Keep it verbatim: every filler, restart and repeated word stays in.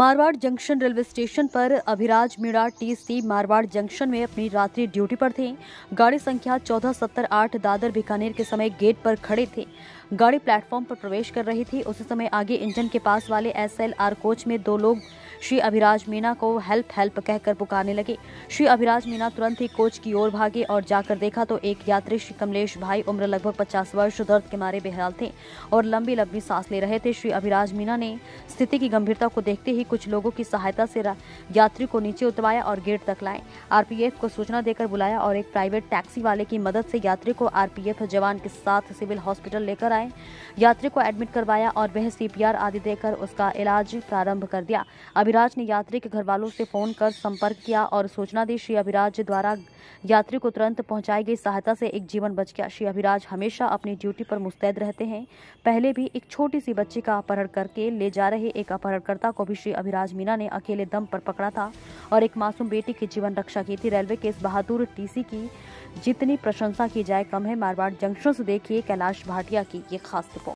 Marwar junction railway station पर Abhiraj Meena TC Marwar junction में अपनी रात्रि ड्यूटी पर थे। गाड़ी संख्या चौदह सत्तर आठ दादर बीकानेर के समय गेट पर खड़े थे। गाड़ी प्लेटफॉर्म पर प्रवेश कर रही थी। उसी समय आगे इंजन के पास वाले एसएलआर कोच में दो लोग श्री अभिराज मीणा को हेल्प हेल्प कहकर पुकारने लगे। श्री अभिराज मीणा तुरंत ही कोच की ओर भागे और जाकर देखा तो एक यात्री श्री कमलेश भाई उम्र लगभग पचास वर्ष दर्द के मारे बेहाल थे और लंबी लंबी सांस ले रहे थे। श्री अभिराज मीणा ने स्थिति की गंभीरता को देखते ही कुछ लोगों की सहायता से यात्री को नीचे उतरवाया और गेट तक लाए। आरपीएफ को सूचना देकर बुलाया और एक प्राइवेट टैक्सी वाले की मदद से यात्री को आरपीएफ जवान के साथ सिविल हॉस्पिटल लेकर आए। यात्री को एडमिट करवाया और वह सीपीआर आदि देकर उसका इलाज प्रारंभ कर दिया। अभिराज ने यात्री के घर वालों से फोन कर संपर्क किया और सूचना दी। श्री अभिराज द्वारा यात्री को तुरंत पहुंचाई गई सहायता से एक जीवन बच गया। श्री अभिराज हमेशा अपनी ड्यूटी पर मुस्तैद रहते हैं। पहले भी एक छोटी सी बच्ची का अपहरण करके ले जा रहे एक अपहरणकर्ता को भी श्री अभिराज मीणा ने अकेले दम पर पकड़ा था और एक मासूम बेटी की जीवन रक्षा की थी। रेलवे के इस बहादुर टीसी की जितनी प्रशंसा की जाए कम है। मारवाड़ जंक्शन से देखिए कैलाश भाटिया की ये खास रिपोर्ट।